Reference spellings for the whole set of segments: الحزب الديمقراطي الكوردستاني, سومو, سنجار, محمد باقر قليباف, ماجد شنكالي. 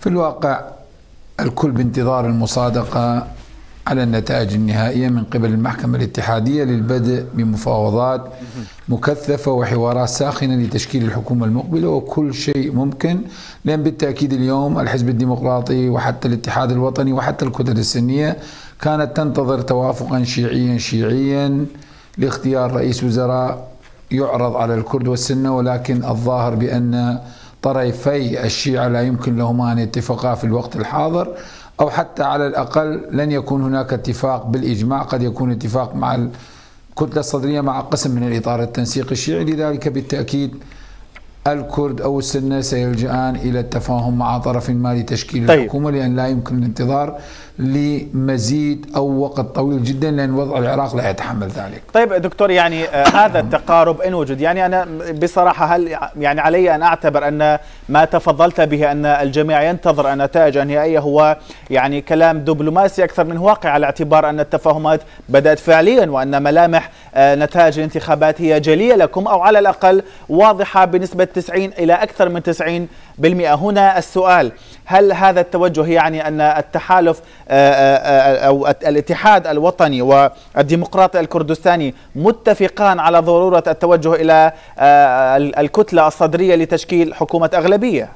في الواقع الكل بانتظار المصادقة على النتائج النهائية من قبل المحكمة الاتحادية للبدء بمفاوضات مكثفة وحوارات ساخنة لتشكيل الحكومة المقبلة، وكل شيء ممكن، لأن بالتأكيد اليوم الحزب الديمقراطي وحتى الاتحاد الوطني وحتى الكتل السنية كانت تنتظر توافقا شيعيا لاختيار رئيس وزراء يعرض على الكرد والسنة، ولكن الظاهر بأن طرفي الشيعة لا يمكن لهما أن يتفقا في الوقت الحاضر، أو حتى على الأقل لن يكون هناك اتفاق بالإجماع، قد يكون اتفاق مع الكتلة الصدرية مع قسم من الإطار التنسيقي الشيعي. لذلك بالتأكيد الكرد أو السنة سيلجأان إلى التفاهم مع طرف ما لتشكيل الحكومة، لأن لا يمكن الانتظار لمزيد أو وقت طويل جدا، لأن وضع العراق لا يتحمل ذلك. طيب دكتور، يعني هذا التقارب إن وجد، يعني أنا بصراحة هل يعني علي أن أعتبر أن ما تفضلت به أن الجميع ينتظر النتائج النهائية هو يعني كلام دبلوماسي أكثر من واقع، على اعتبار أن التفاهمات بدأت فعليا وأن ملامح نتائج الانتخابات هي جلية لكم أو على الأقل واضحة بنسبة 90 إلى أكثر من 90%؟ هنا السؤال، هل هذا التوجه يعني أن التحالف أو الاتحاد الوطني والديمقراطي الكردستاني متفقان على ضرورة التوجه إلى الكتلة الصدرية لتشكيل حكومة أغلبية؟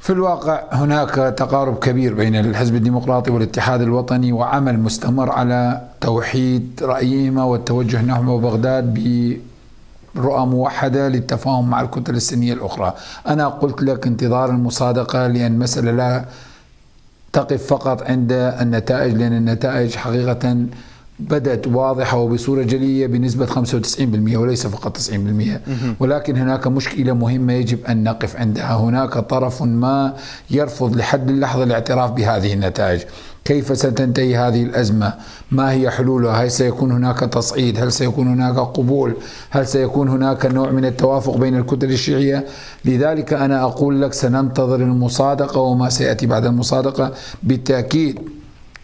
في الواقع هناك تقارب كبير بين الحزب الديمقراطي والاتحاد الوطني، وعمل مستمر على توحيد رأيهما والتوجه نحو بغداد برؤى موحدة للتفاهم مع الكتل السنية الأخرى. أنا قلت لك انتظار المصادقة، لأن المسألة لا تقف فقط عند النتائج، لأن النتائج حقيقة بدأت واضحة وبصورة جلية بنسبة 95% وليس فقط 90%، ولكن هناك مشكلة مهمة يجب أن نقف عندها. هناك طرف ما يرفض لحد اللحظة الاعتراف بهذه النتائج. كيف ستنتهي هذه الأزمة؟ ما هي حلولها؟ هل سيكون هناك تصعيد؟ هل سيكون هناك قبول؟ هل سيكون هناك نوع من التوافق بين الكتل الشيعية؟ لذلك أنا أقول لك سننتظر المصادقة وما سيأتي بعد المصادقة. بالتأكيد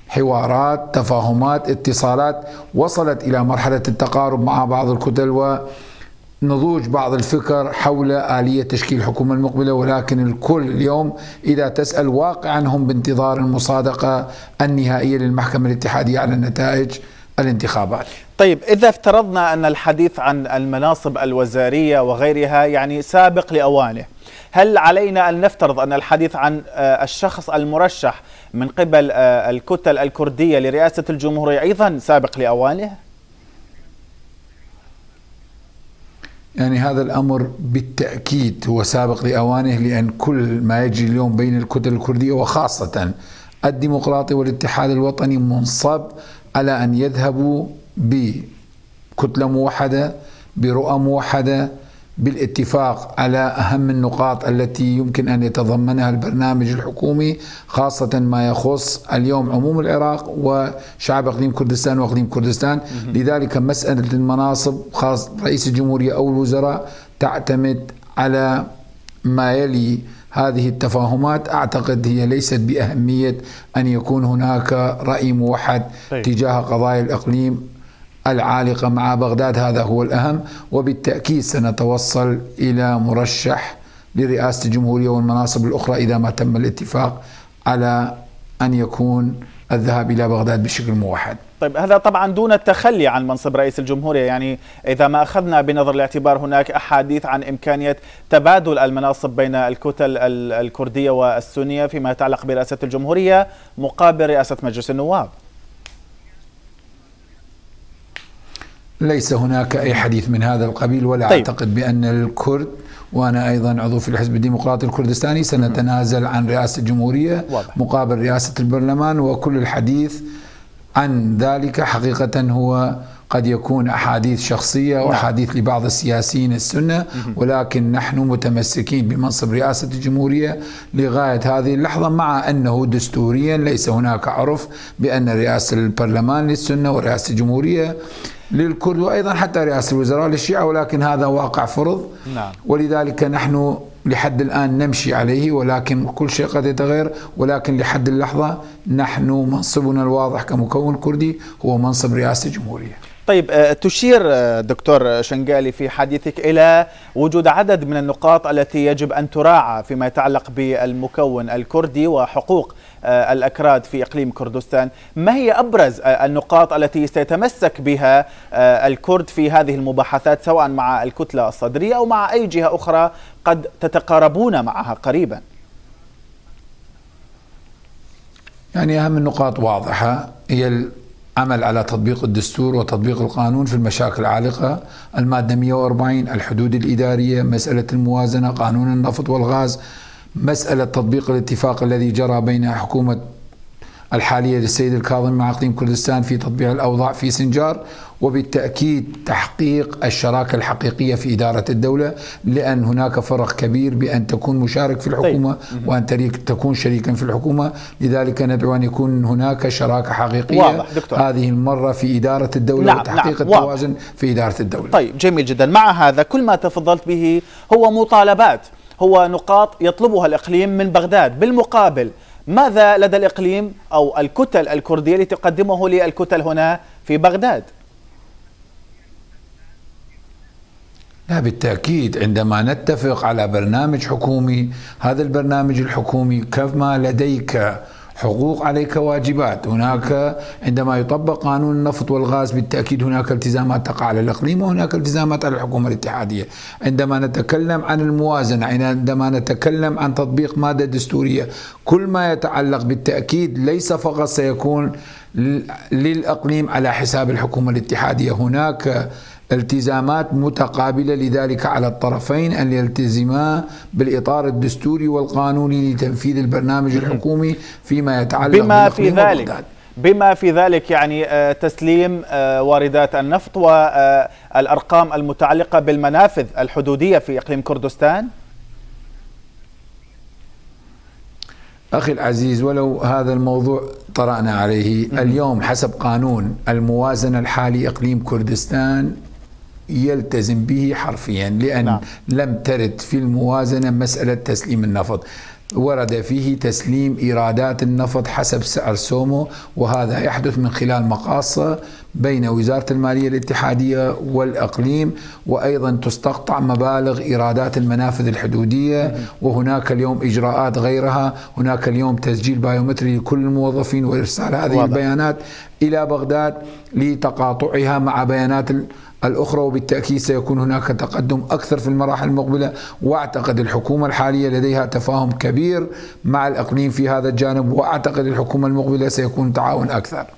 حوارات، تفاهمات، اتصالات وصلت إلى مرحلة التقارب مع بعض الكتل ونضوج بعض الفكر حول آلية تشكيل الحكومة المقبلة، ولكن الكل اليوم إذا تسأل واقعا هم بانتظار المصادقة النهائية للمحكمة الاتحادية على النتائج الانتخابات. طيب إذا افترضنا أن الحديث عن المناصب الوزارية وغيرها يعني سابق لأوانه، هل علينا أن نفترض أن الحديث عن الشخص المرشح من قبل الكتل الكردية لرئاسة الجمهورية أيضا سابق لأوانه؟ يعني هذا الأمر بالتأكيد هو سابق لأوانه، لأن كل ما يجري اليوم بين الكتل الكردية وخاصة الديمقراطي والاتحاد الوطني منصب على أن يذهبوا بكتلة موحدة، برؤى موحدة، بالاتفاق على أهم النقاط التي يمكن أن يتضمنها البرنامج الحكومي، خاصة ما يخص اليوم عموم العراق وشعب إقليم كردستان وإقليم كردستان. لذلك مسألة المناصب خاص رئيس الجمهورية أو الوزراء تعتمد على ما يلي هذه التفاهمات. أعتقد هي ليست بأهمية أن يكون هناك رأي موحد تجاه قضايا الإقليم العالقة مع بغداد، هذا هو الأهم. وبالتأكيد سنتوصل إلى مرشح لرئاسة الجمهورية والمناصب الأخرى إذا ما تم الاتفاق على أن يكون الذهاب إلى بغداد بشكل موحد. طيب هذا طبعا دون التخلي عن منصب رئيس الجمهورية، يعني إذا ما أخذنا بنظر الاعتبار هناك أحاديث عن إمكانية تبادل المناصب بين الكتل الكردية والسنية فيما يتعلق برئاسة الجمهورية مقابل رئاسة مجلس النواب. ليس هناك أي حديث من هذا القبيل، ولا أعتقد بأن الكرد، وأنا أيضا عضو في الحزب الديمقراطي الكردستاني، سنتنازل عن رئاسة الجمهورية مقابل رئاسة البرلمان، وكل الحديث عن ذلك حقيقة هو قد يكون أحاديث شخصية وأحاديث لبعض السياسيين السنة، ولكن نحن متمسكين بمنصب رئاسة الجمهورية لغاية هذه اللحظة، مع أنه دستوريا ليس هناك عرف بأن رئاسة البرلمان للسنة ورئاسة الجمهورية للكرد، وأيضا حتى رئاسة الوزراء للشيعة، ولكن هذا واقع فرض. ولذلك نحن لحد الآن نمشي عليه، ولكن كل شيء قد يتغير. ولكن لحد اللحظة نحن منصبنا الواضح كمكون كردي هو منصب رئاسة الجمهورية. طيب، تشير دكتور شنكالي في حديثك إلى وجود عدد من النقاط التي يجب أن تراعى فيما يتعلق بالمكون الكردي وحقوق الأكراد في إقليم كردستان. ما هي أبرز النقاط التي سيتمسك بها الكرد في هذه المباحثات، سواء مع الكتلة الصدرية أو مع أي جهة أخرى قد تتقاربون معها قريبا؟ يعني أهم النقاط واضحة، هي عمل على تطبيق الدستور وتطبيق القانون في المشاكل العالقة، المادة 140، الحدود الإدارية، مسألة الموازنة، قانون النفط والغاز، مسألة تطبيق الاتفاق الذي جرى بين حكومة الحالية للسيد الكاظمي مع إقليم كردستان في تطبيع الأوضاع في سنجار، وبالتأكيد تحقيق الشراكة الحقيقية في إدارة الدولة، لأن هناك فرق كبير بأن تكون مشارك في الحكومة وأن تكون شريكا في الحكومة. لذلك ندعو أن يكون هناك شراكة حقيقية هذه المرة في إدارة الدولة، نعم، وتحقيق التوازن في إدارة الدولة. طيب، جميل جدا. مع هذا كل ما تفضلت به هو مطالبات، هو نقاط يطلبها الإقليم من بغداد. بالمقابل ماذا لدى الإقليم أو الكتل الكردية لتقدمه للكتل هنا في بغداد؟ لا، بالتأكيد عندما نتفق على برنامج حكومي، هذا البرنامج الحكومي كما لديك حقوق عليك واجبات. هناك عندما يطبق قانون النفط والغاز بالتأكيد هناك التزامات تقع على الإقليم، وهناك التزامات على الحكومة الاتحادية. عندما نتكلم عن الموازنة، عندما نتكلم عن تطبيق مادة دستورية، كل ما يتعلق بالتأكيد ليس فقط سيكون للإقليم على حساب الحكومة الاتحادية، هناك التزامات متقابلة. لذلك على الطرفين أن يلتزما بالإطار الدستوري والقانوني لتنفيذ البرنامج الحكومي فيما يتعلق بما في ذلك يعني تسليم واردات النفط والأرقام المتعلقة بالمنافذ الحدودية في إقليم كردستان. أخي العزيز، ولو هذا الموضوع طرأنا عليه اليوم، حسب قانون الموازنة الحالي إقليم كردستان يلتزم به حرفيا، لأن لم ترد في الموازنة مسألة تسليم النفط. ورد فيه تسليم إيرادات النفط حسب سعر سومو، وهذا يحدث من خلال مقاصة بين وزارة المالية الاتحادية والإقليم، وأيضا تستقطع مبالغ إيرادات المنافذ الحدودية، وهناك اليوم إجراءات غيرها. هناك اليوم تسجيل بايومتري لكل الموظفين وإرسال هذه البيانات إلى بغداد لتقاطعها مع بيانات الأخرى، وبالتأكيد سيكون هناك تقدم أكثر في المراحل المقبلة. وأعتقد الحكومة الحالية لديها تفاهم كبير مع الإقليم في هذا الجانب، وأعتقد الحكومة المقبلة سيكون تعاون أكثر.